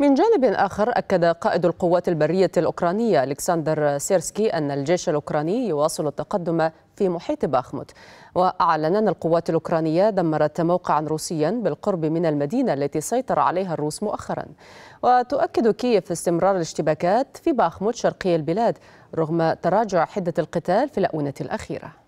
من جانب آخر، أكد قائد القوات البرية الأوكرانية أولكسندر سيرسكي أن الجيش الأوكراني يواصل التقدم في محيط باخموت، وأعلن أن القوات الأوكرانية دمرت موقعا روسيا بالقرب من المدينة التي سيطر عليها الروس مؤخرا. وتؤكد كييف استمرار الاشتباكات في باخموت شرقي البلاد رغم تراجع حدة القتال في الآونة الأخيرة.